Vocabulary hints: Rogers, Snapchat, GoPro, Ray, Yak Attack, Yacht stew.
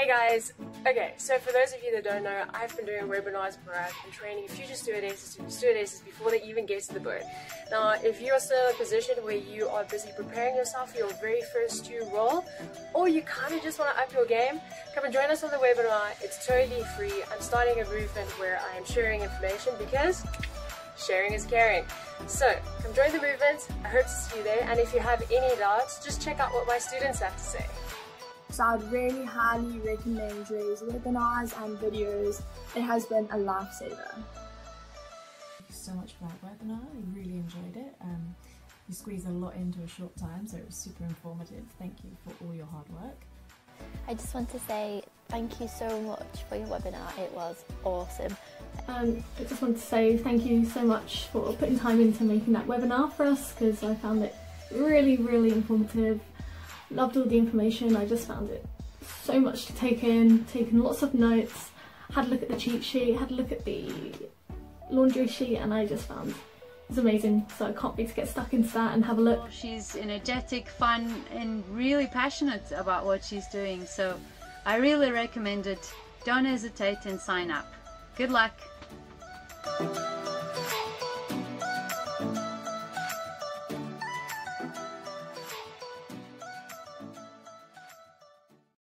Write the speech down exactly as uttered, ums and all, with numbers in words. Hey guys, okay, so for those of you that don't know, I've been doing webinars where I've been training future stewardesses to stewardesses before they even get to the boat. Now, if you're still in a position where you are busy preparing yourself for your very first stew role, or you kind of just want to up your game, come and join us on the webinar. It's totally free. I'm starting a movement where I am sharing information because sharing is caring. So, come join the movement. I hope to see you there, and if you have any doubts, just check out what my students have to say. So I would really highly recommend Ray's webinars and videos. It has been a lifesaver. Thank you so much for that webinar. I really enjoyed it. Um, you squeezed a lot into a short time, so it was super informative. Thank you for all your hard work. I just want to say thank you so much for your webinar. It was awesome. Um, I just want to say thank you so much for putting time into making that webinar for us, because I found it really, really informative. Loved all the information. I just found it so much to take in, taken lots of notes, had a look at the cheat sheet, had a look at the laundry sheet, and I just found it's amazing, so I can't wait to get stuck into that and have a look. She's energetic, fun, and really passionate about what she's doing, so I really recommend it. Don't hesitate and sign up. Good luck!